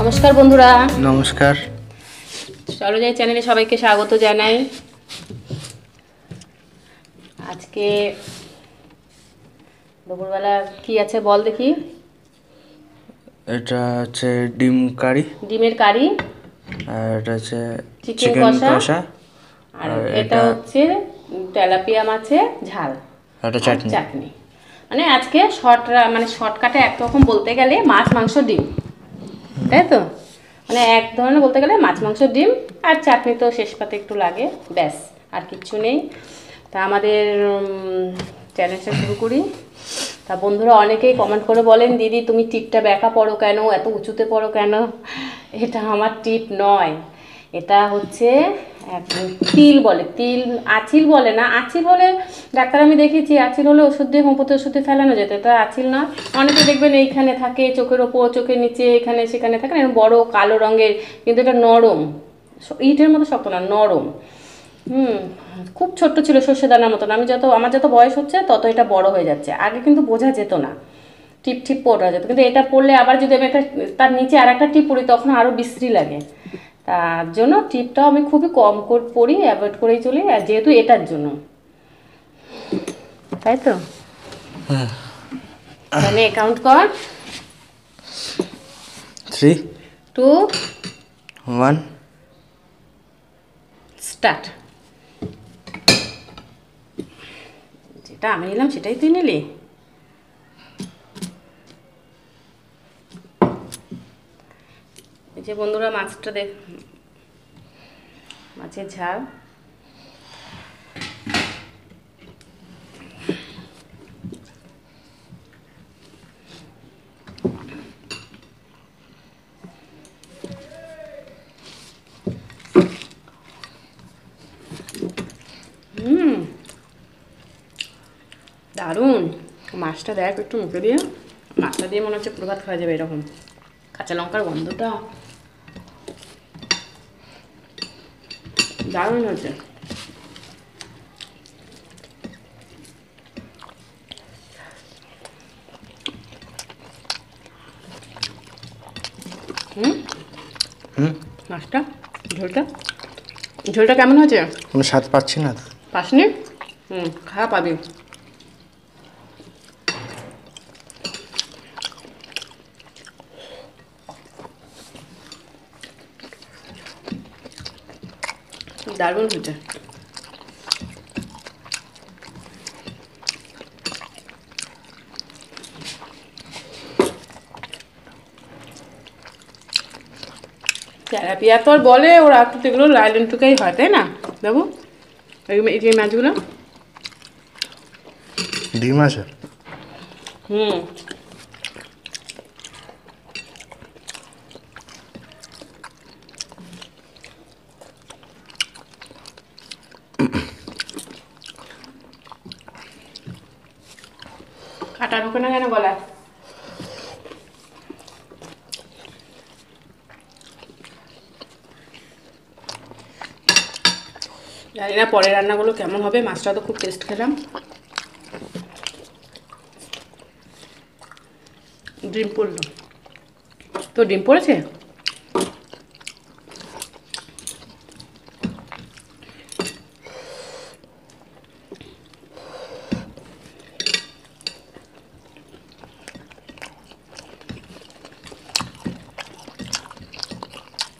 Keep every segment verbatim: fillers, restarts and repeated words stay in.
নমস্কার বন্ধুরা, নমস্কার। চলো যাই চ্যানেলে সবাইকে স্বাগত জানাই। আজকে দুপুরবেলা কি আছে বল দেখি। এটা হচ্ছে ডিম কারি, ডিমের কারি, আর এটা হচ্ছে চিকেন কষা, আর এটা হচ্ছে তেলাপিয়া মাছের ঝাল, এটা চাটনি চাটনি মানে আজকে শর্ট মানে শর্টকাটে একরকম বলতে গেলে মাছ মাংস ডিম, তাই তো? মানে এক ধরনের বলতে গেলে মাছ মাংস ডিম আর চাটনি তো শেষ পাতে একটু লাগে, ব্যাস, আর কিচ্ছু নেই। তা আমাদের চ্যানেলটা শুরু করি। তা বন্ধুরা অনেকেই কমেন্ট করে বলেন, দিদি তুমি টিপটা ব্যাকা পড়ো কেন, এত উঁচুতে পড়ো কেন? এটা আমার টিপ নয়, এটা হচ্ছে তিল বলে, তিল আঁচিল বলে না, আঁচিল হলে ডাক্তার আমি দেখেছি আঁচিল হলে ওষুধ দিয়ে হোমোপ্যাথি ওষুধ দিয়ে ফেলানো যেত, এটা আঁচিল না। অনেকে দেখবেন এইখানে থাকে, চোখের ওপর চোখের নিচে এখানে সেখানে থাকে না, বড়ো কালো রঙের, কিন্তু এটা নরম, ইটের মতো শক্ত না, নরম। হুম, খুব ছোট্ট ছিল, সর্ষে দানার মতন। আমি যত আমার যত বয়স হচ্ছে তত এটা বড় হয়ে যাচ্ছে, আগে কিন্তু বোঝা যেত না, টিপ টিপ পড়া যেত, কিন্তু এটা পড়লে আবার যদি আমি একটা তার নিচে আর একটা টিপ পড়ি তখন আরও বিশ্রী লাগে। তার জন্য টিপটাও আমি খুবই কম কোট পড়ি, অ্যাভয়েড করেই চলি, আর যেহেতু এটার জন্য, তাই তো? তাহলে কাউন্ট কর, থ্রি টু ওয়ান স্টার্ট। যেটা আমি নিলাম সেটাই তুই নিলি, যে বন্ধুরা মাছটা দেখ, মাছের ঝাল। হুম, দারুণ। মাছটা দেখ একটু মুখে দিয়ে, মাছটা দিয়ে মনে হচ্ছে প্রভাত খাওয়া যাবে এরকম, কাঁচা লঙ্কার গন্ধটা দারুণ হচ্ছে। হুম হুম, মাছটা ঝোলটা ঝোলটা কেমন হয়েছে? কোনো স্বাদ পাচ্ছি না। পাসনি? হুম, খাওয়া পাবি। দারুণ হয়েছে। তেলাপিয়া তো আর বলে ওরা তো এগুলো লাইলেন টুকাই হয়, তাই না? দেখো এই মাছগুলো ডিম আছে। হুম, কাটা ঢুকে না কেন গলায়? জানি না পরের রান্নাগুলো কেমন হবে। মাছটা তো খুব টেস্ট খেলাম, ডিম পড়ল তো, ডিম পড়েছে।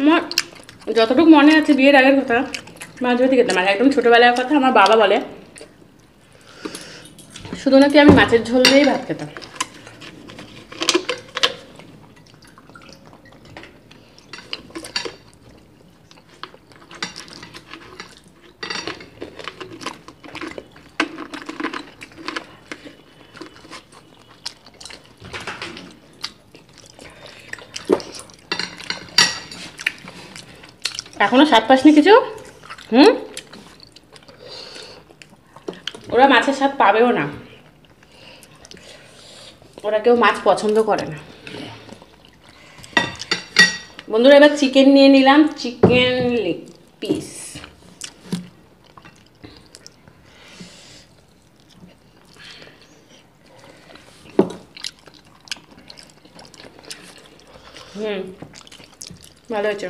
আমার যতটুকু মনে আছে বিয়ের আগের কথা, মাছ ভাতই খেতাম, আর একদম ছোটোবেলার কথা। আমার বাবা বলে শুধু নাকি আমি মাছের ঝোল দিয়েই ভাত খেতাম। এখনো স্বাদ পাসনি কিছু? হুম, ওরা মাছের স্বাদ পাবেও না, ওরা কেউ মাছ পছন্দ করে না। বন্ধুরা এবার চিকেন নিয়ে নিলাম, চিকেন লেগ পিস। হুম, ভালো হয়েছে।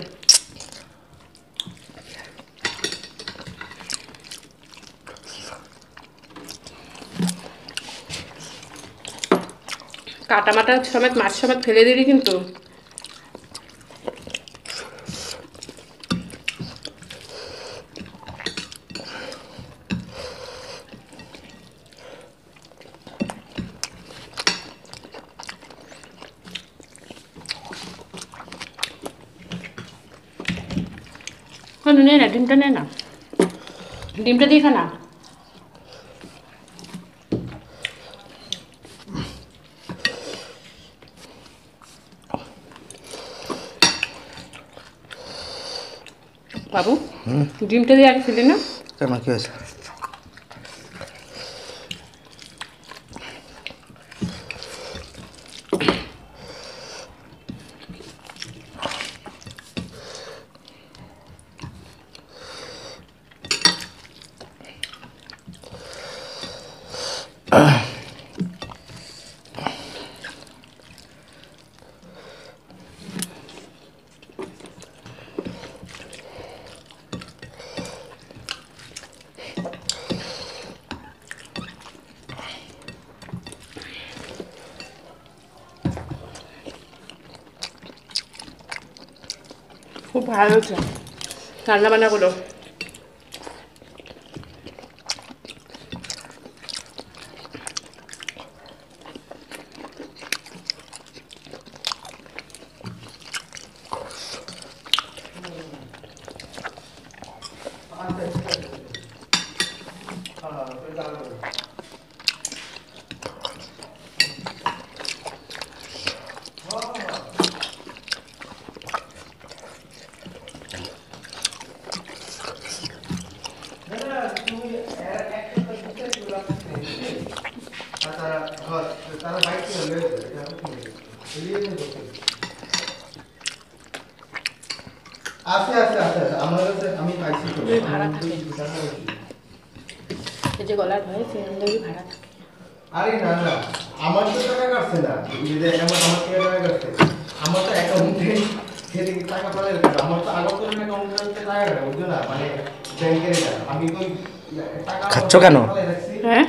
কাটা মাটা সমেত মাছ সমেত ফেলে দিলি কিন্তু। নে না ডিমটা, নে না ডিমটা দিয়ে খা না। বাবু ডিমটা দিয়ে আগে খেলি না কেন, কি হয়েছে? খুব ভালো হচ্ছে রান্না বান্নাগুলো। আরে না না, আমার তো টাকা কাটছে না, আমার তো অ্যাকাউন্টে টাকা পালে, আমার তো আগে করে টাকা বুঝো না, মানে ব্যাংকের আমি তো খাচ্ছ কেন? হ্যাঁ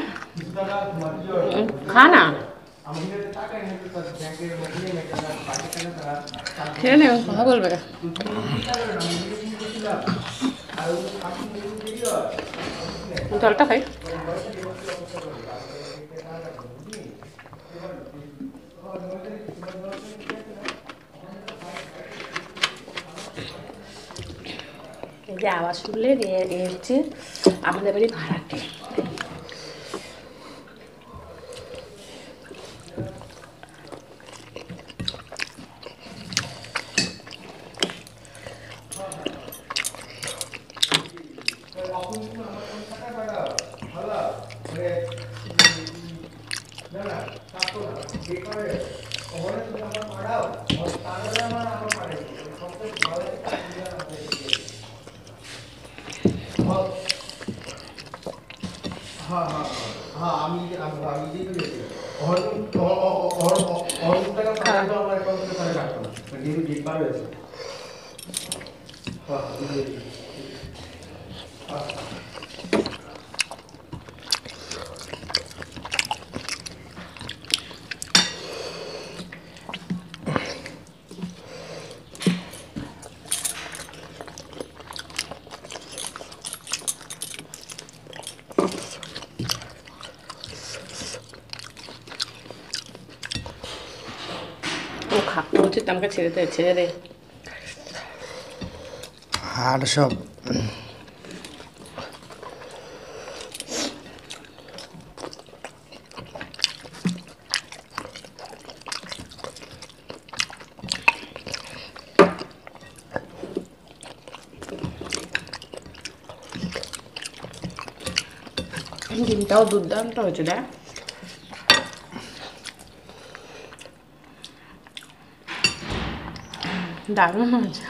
খা না, কথা বলবে। জলটা খাই। এই যে আওয়াজ শুনলে হচ্ছে আমাদের বাড়ি ভাড়াটে। আমাকে ছেড়ে দে, ছেড়ে দে। আর সব ডিমটাও দুর্দান্ত হয়েছে দেখ। দারুণ হয়েছে।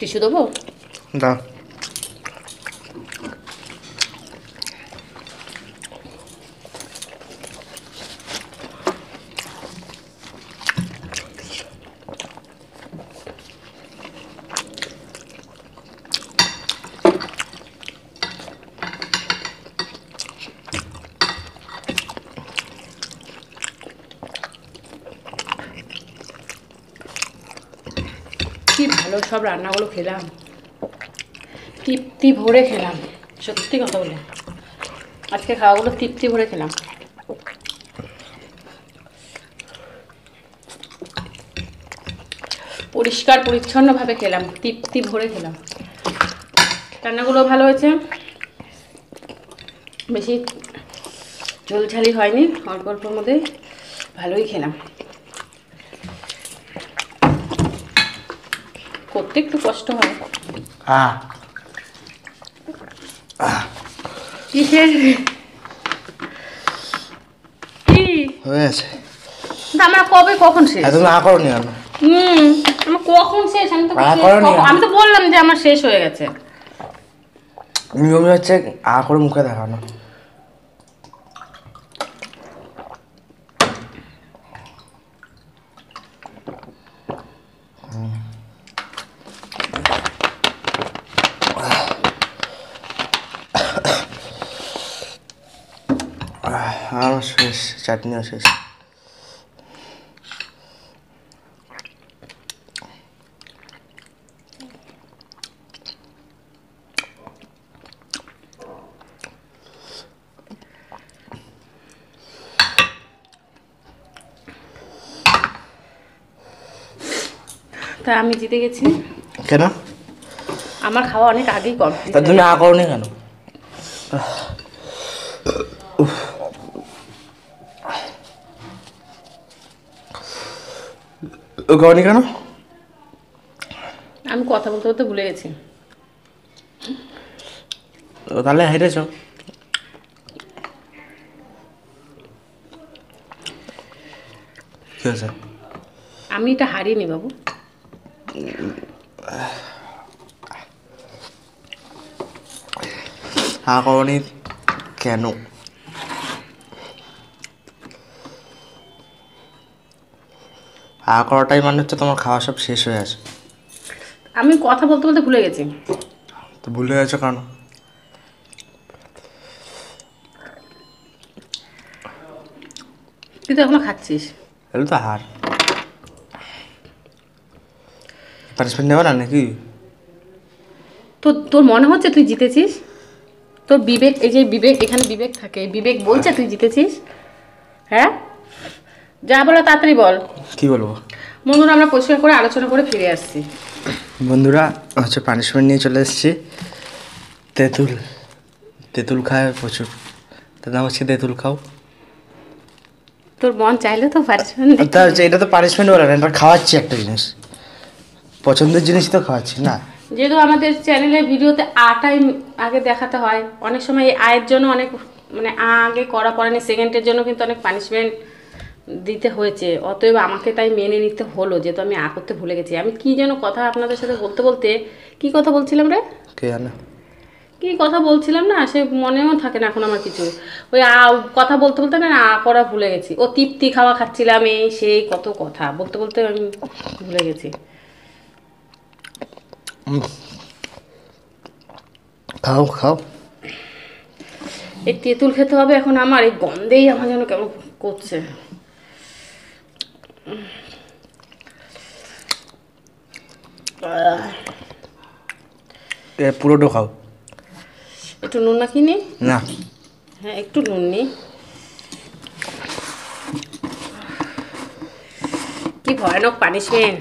টিস্যু দেবো? না কি ভালো সব রান্নাগুলো খেলাম, তৃপ্তি ভরে খেলাম, সত্যি কথা বলে আজকে খাওয়াগুলো তৃপ্তি ভরে খেলাম। পরিষ্কার পরিচ্ছন্নভাবে খেলাম, তৃপ্তি ভরে খেলাম, রান্নাগুলো ভালো হয়েছে, বেশি ঝোলঝালি হয়নি, অল্প অল্পর মধ্যে ভালোই খেলাম। করতে একটু কষ্ট হয়, আমার কবে কখন শেষ, হম কখন শেষ, আমি তো আমি তো বললাম যে আমার শেষ হয়ে গেছে। নিয়ম হচ্ছে আ করে মুখে দেখানো। চাটনিও শেষ। তা আমি জিতে গেছি কেন? আমার খাওয়া অনেক আগেই কমপ্লিট। তা তুমি আ করনি কেন? ওখানে কেন আমি কথা বলতে বলতে ভুলে গেছি। তাহলে হেরেছ। ঠিক আছে আমি এটা হারিয়ে নি বাবু। হ্যাঁ করনি কেন? আঁকড়াটাই মানে হচ্ছে তোমার খাওয়া সব শেষ হয়ে আছে। আমি কথা বলতে বলতে ভুলে গেছি। তো ভুলে গেছো কেন? তুই তো এখনো খাচ্ছিস। তাহলে তো হার পানিশমেন্ট নেওয়া না নাকি? তো তোর মনে হচ্ছে তুই জিতেছিস? তোর বিবেক, এই যে বিবেক, এখানে বিবেক থাকে, বিবেক বলছে তুই জিতেছিস। হ্যাঁ যা বলো তাড়াতাড়ি বল। কি বলবো বন্ধুরা, আমরা পরিষ্কার করে আলোচনা করে ফিরে আসছি। বন্ধুরা হচ্ছে পানিশমেন্ট নিয়ে চলে এসেছি। তেঁতুল, তেঁতুল খায় প্রচুর, তার নাম হচ্ছে তেঁতুল খাও। তোর মন চাইলে তো পানিশমেন্ট, এটা তো পানিশমেন্ট বলে না, এটা খাওয়াচ্ছি একটা জিনিস, পছন্দের জিনিস তো খাওয়াচ্ছি না। যেহেতু আমাদের চ্যানেলের ভিডিওতে আটাই আগে দেখাতে হয়, অনেক সময় এই আয়ের জন্য অনেক মানে আগে করা পড়েনি সেকেন্ডের জন্য কিন্তু অনেক পানিশমেন্ট দিতে হয়েছে। অতএব আমাকে তাই মেনে নিতে হলো, যেহেতু আমি আ করতে ভুলে গেছি। আমি কি যেন কথা আপনাদের সাথে বলতে বলতে কি কথা বলছিলাম রে, কে জানে কি কথা বলছিলাম না, সে মনেও থাকে না এখন আমার কিছু। ওই আ কথা বলতে বলতে না আ করা ভুলে গেছি। ও তৃপ্তি খাওয়া খাচ্ছিলাম, এই সেই কত কথা বলতে বলতে আমি ভুলে গেছি। খাও খাও এই তেঁতুল খেতে হবে এখন আমার, এই গন্ধেই আমার যেন কেমন করছে। পুরোটা খাও, একটু নুন না কিনি না, হ্যাঁ একটু নুন নি। কি ভয়ানক পানিশমেন্ট,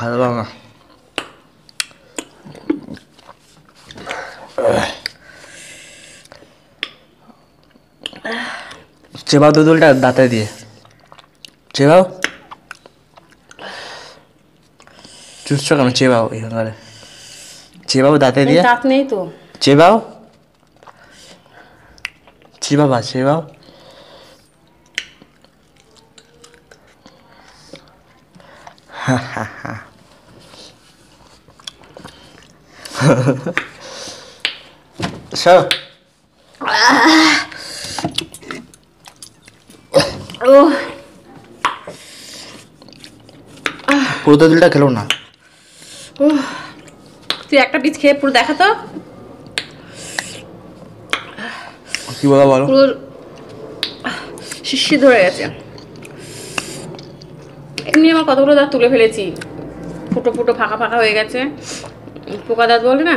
হালবা না। চেবাও দুধটা দাঁতে দিয়ে চেবাও, চুচ্ছ কেন চেবাও, এখানকার চেবাও দাঁতে দিয়ে, দাঁত নেই তো চেবাও চেবাবা চেবাও। হা হা হা সর পুরো তেঁতুলটা খেলো না। তুই একটা পিস খেয়ে পুরো দেখা তো কি বলা, বলো পুরো শিশি ধরে গেছে। এমনি আমার কতগুলো দাঁত তুলে ফেলেছি, ফুটো ফুটো ফাঁকা ফাঁকা হয়ে গেছে, পোকা দাঁত বলে না,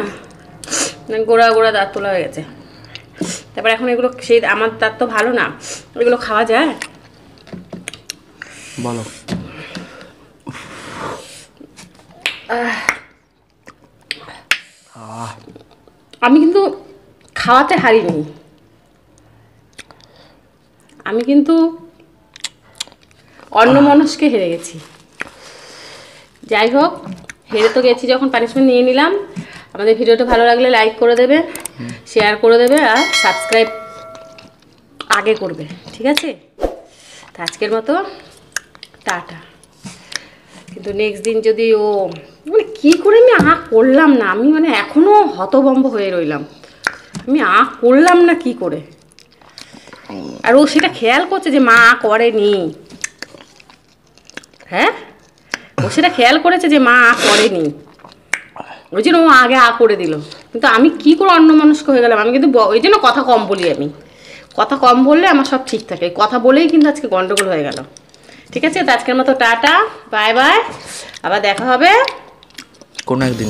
গোড়া গোড়া দাঁত তোলা হয়ে গেছে। তারপর এখন এগুলো সেই আমার দাঁত তো ভালো না, এগুলো খাওয়া যায় বলো? আমি কিন্তু খাওয়াতে হারিনি, আমি কিন্তু অন্য মানুষকে হেরে গেছি। যাই হোক, হেরে তো গেছি যখন পানিশমেন্ট নিয়ে নিলাম। আমাদের ভিডিওটা ভালো লাগলে লাইক করে দেবে, শেয়ার করে দেবে আর সাবস্ক্রাইব আগে করবে, ঠিক আছে? তো আজকের মতো টাটা। কিন্তু নেক্সট দিন যদি ও মানে কী করে আমি আঁ করলাম না, আমি মানে এখনও হতভম্ব হয়ে রইলাম, আমি আঁ করলাম না কি করে। আর ও সেটা খেয়াল করছে যে মা আঁ করেনি, হ্যাঁ ও সেটা খেয়াল করেছে যে মা আঁ করেনি, ওই জন্য ও আগে আ করে দিল। কিন্তু আমি কি করে অন্য মানুষকে হয়ে গেলাম। আমি কিন্তু ওই জন্য কথা কম বলি, আমি কথা কম বললে আমার সব ঠিক থাকে, কথা বলেই কিন্তু আজকে গন্ডগোল হয়ে গেল। ঠিক আছে, তো আজকের মতো টাটা, বাই বাই, আবার দেখা হবে কোনো একদিন।